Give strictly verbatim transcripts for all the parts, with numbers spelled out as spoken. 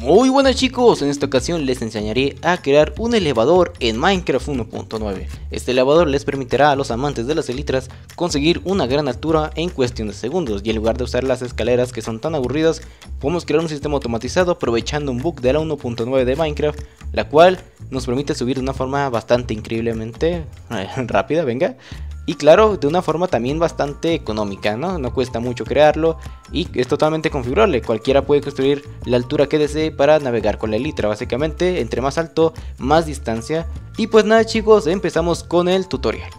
Muy buenas chicos, en esta ocasión les enseñaré a crear un elevador en Minecraft uno punto nueve. Este elevador les permitirá a los amantes de las elitras conseguir una gran altura en cuestión de segundos, y en lugar de usar las escaleras que son tan aburridas, podemos crear un sistema automatizado aprovechando un bug de la uno punto nueve de Minecraft, la cual nos permite subir de una forma bastante increíblemente rápida, venga. Y claro, de una forma también bastante económica, ¿no? No cuesta mucho crearlo y es totalmente configurable. Cualquiera puede construir la altura que desee para navegar con la elytra. Básicamente, entre más alto, más distancia. Y pues nada chicos, empezamos con el tutorial.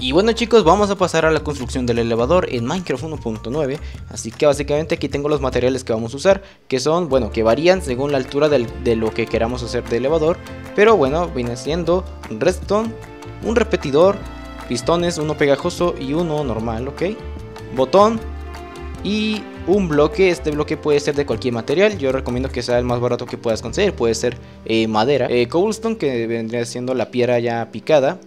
Y bueno chicos, vamos a pasar a la construcción del elevador en Minecraft uno punto nueve. Así que básicamente aquí tengo los materiales que vamos a usar, que son, bueno, que varían según la altura del, de lo que queramos hacer de elevador. Pero bueno, viene siendo redstone, un repetidor, pistones, uno pegajoso y uno normal, ok, botón y un bloque. Este bloque puede ser de cualquier material, yo recomiendo que sea el más barato que puedas conseguir, puede ser eh, madera, eh, cobblestone, que vendría siendo la piedra ya picada.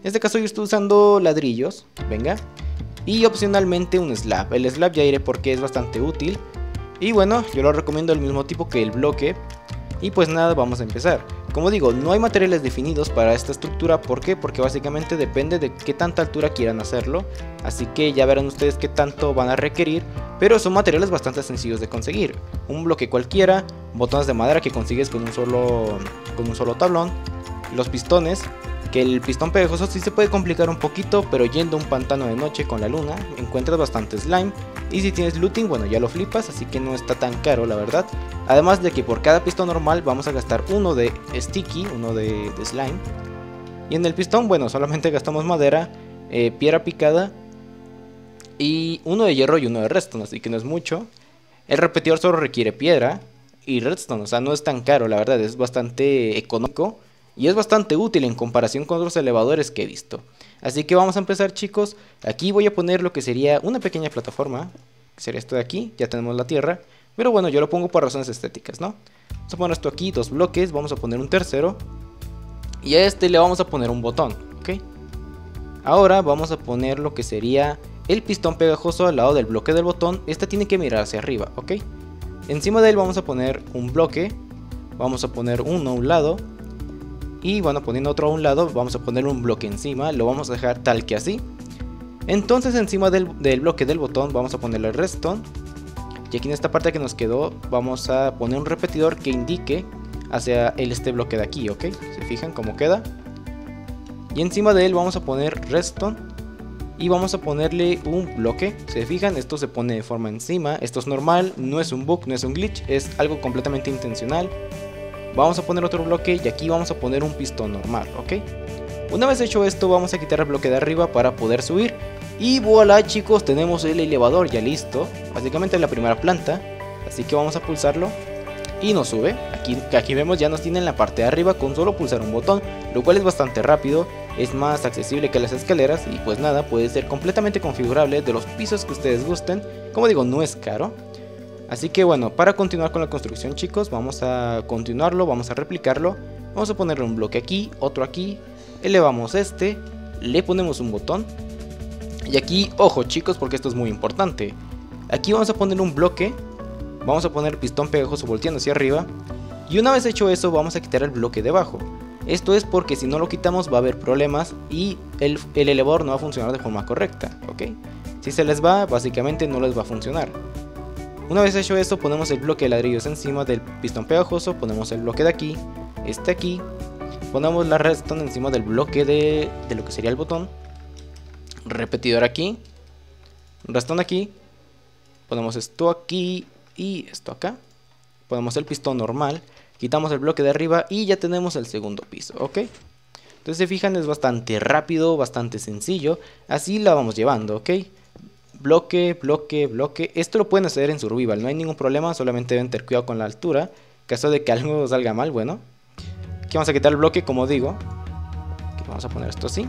En este caso yo estoy usando ladrillos, venga, y opcionalmente un slab. El slab ya iré porque es bastante útil y bueno, yo lo recomiendo del mismo tipo que el bloque. Y pues nada, vamos a empezar. Como digo, no hay materiales definidos para esta estructura. ¿Por qué? Porque básicamente depende de qué tanta altura quieran hacerlo. Así que ya verán ustedes qué tanto van a requerir. Pero son materiales bastante sencillos de conseguir. Un bloque cualquiera, botones de madera que consigues con un solo, con un solo tablón. Los pistones, que el pistón pegajoso sí se puede complicar un poquito, pero yendo a un pantano de noche con la luna encuentras bastante slime. Y si tienes looting, bueno, ya lo flipas, así que no está tan caro la verdad. Además de que por cada pistón normal vamos a gastar uno de sticky, uno de, de slime. Y en el pistón, bueno, solamente gastamos madera, eh, piedra picada y uno de hierro y uno de redstone, así que no es mucho. El repetidor solo requiere piedra y redstone, o sea, no es tan caro la verdad, es bastante económico. Y es bastante útil en comparación con otros elevadores que he visto. Así que vamos a empezar chicos. Aquí voy a poner lo que sería una pequeña plataforma, que sería esto de aquí. Ya tenemos la tierra, pero bueno, yo lo pongo por razones estéticas, ¿no? Vamos a poner esto aquí, dos bloques. Vamos a poner un tercero y a este le vamos a poner un botón, ¿ok? Ahora vamos a poner lo que sería el pistón pegajoso al lado del bloque del botón. Este tiene que mirar hacia arriba, ¿ok? Encima de él vamos a poner un bloque. Vamos a poner uno a un lado. Y bueno, poniendo otro a un lado, vamos a poner un bloque encima, lo vamos a dejar tal que así. Entonces encima del, del bloque del botón vamos a ponerle el redstone. Y aquí en esta parte que nos quedó vamos a poner un repetidor que indique hacia el, este bloque de aquí, ¿ok? ¿Se fijan cómo queda? Y encima de él vamos a poner redstone y vamos a ponerle un bloque. ¿Se fijan? Esto se pone de forma encima, esto es normal, no es un bug, no es un glitch, es algo completamente intencional. Vamos a poner otro bloque y aquí vamos a poner un pistón normal, ¿ok? Una vez hecho esto vamos a quitar el bloque de arriba para poder subir. Y voilà chicos, tenemos el elevador ya listo. Básicamente en la primera planta. Así que vamos a pulsarlo y nos sube. Aquí, aquí vemos ya nos tiene en la parte de arriba con solo pulsar un botón, lo cual es bastante rápido. Es más accesible que las escaleras y pues nada, puede ser completamente configurable de los pisos que ustedes gusten. Como digo, no es caro. Así que bueno, para continuar con la construcción chicos, vamos a continuarlo, vamos a replicarlo. Vamos a ponerle un bloque aquí, otro aquí, elevamos este, le ponemos un botón. Y aquí, ojo chicos, porque esto es muy importante. Aquí vamos a poner un bloque, vamos a poner pistón pegajoso volteando hacia arriba. Y una vez hecho eso, vamos a quitar el bloque debajo. Esto es porque si no lo quitamos va a haber problemas y el, el elevador no va a funcionar de forma correcta, ¿ok? Si se les va, básicamente no les va a funcionar. Una vez hecho esto, ponemos el bloque de ladrillos encima del pistón pegajoso, ponemos el bloque de aquí, este aquí, ponemos la redstone encima del bloque de, de lo que sería el botón, repetidor aquí, redstone aquí, ponemos esto aquí y esto acá, ponemos el pistón normal, quitamos el bloque de arriba y ya tenemos el segundo piso, ¿ok? Entonces se fijan, es bastante rápido, bastante sencillo, así la vamos llevando, ¿ok? Bloque, bloque, bloque. Esto lo pueden hacer en survival, no hay ningún problema. Solamente deben tener cuidado con la altura. En caso de que algo salga mal, bueno. Aquí vamos a quitar el bloque, como digo. Aquí vamos a poner esto así.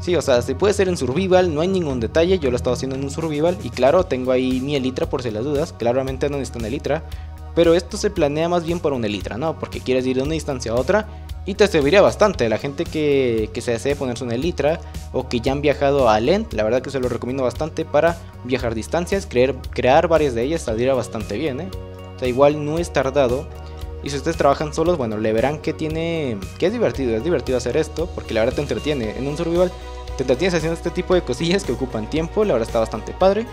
Sí, o sea, se puede hacer en survival, no hay ningún detalle. Yo lo he estado haciendo en un survival. Y claro, tengo ahí mi elytra por si las dudas. Claramente no necesito una elytra, pero esto se planea más bien por una elytra, ¿no? Porque quieres ir de una distancia a otra y te serviría bastante. La gente que, que se desee ponerse una elytra o que ya han viajado a Lent, la verdad que se lo recomiendo bastante para viajar distancias, crear, crear varias de ellas, saldría bastante bien, ¿eh? O sea, igual no es tardado. Y si ustedes trabajan solos, bueno, le verán que tiene, que es divertido, es divertido hacer esto, porque la verdad te entretiene. En un survival te entretienes haciendo este tipo de cosillas que ocupan tiempo, la verdad está bastante padre.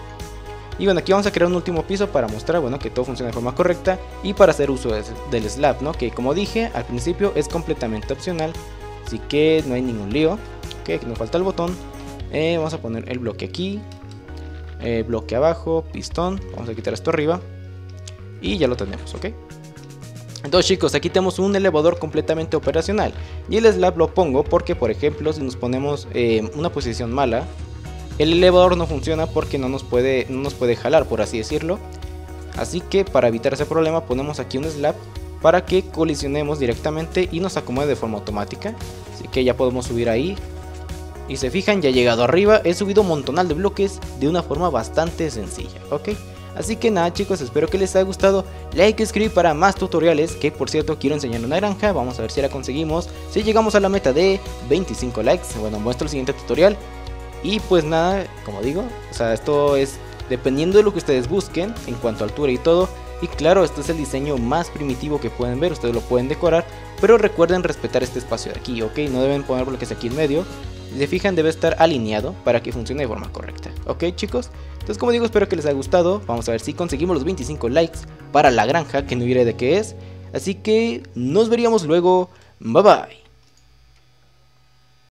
Y bueno, aquí vamos a crear un último piso para mostrar, bueno, que todo funciona de forma correcta y para hacer uso de, del slab, ¿no? Que como dije al principio es completamente opcional, así que no hay ningún lío. Ok, aquí nos falta el botón, eh, vamos a poner el bloque aquí, eh, bloque abajo, pistón, vamos a quitar esto arriba y ya lo tenemos, ok. Entonces chicos, aquí tenemos un elevador completamente operacional. Y el slab lo pongo porque, por ejemplo, si nos ponemos en eh, una posición mala, el elevador no funciona porque no nos puede, no nos puede jalar, por así decirlo. Así que para evitar ese problema ponemos aquí un slab para que colisionemos directamente y nos acomode de forma automática. Así que ya podemos subir ahí. Y se fijan, ya he llegado arriba, he subido un montonal de bloques de una forma bastante sencilla, ¿ok? Así que nada chicos, espero que les haya gustado, like, escribir para más tutoriales, que por cierto quiero enseñar una granja, vamos a ver si la conseguimos, si llegamos a la meta de veinticinco likes, bueno, muestro el siguiente tutorial, y pues nada, como digo, o sea, esto es dependiendo de lo que ustedes busquen, en cuanto a altura y todo, y claro, este es el diseño más primitivo que pueden ver, ustedes lo pueden decorar, pero recuerden respetar este espacio de aquí, ok, no deben poner bloques aquí en medio. Si se fijan, debe estar alineado para que funcione de forma correcta. Ok chicos, entonces como digo, espero que les haya gustado. Vamos a ver si conseguimos los veinticinco likes para la granja, que no diré de qué es. Así que nos veríamos luego. Bye bye.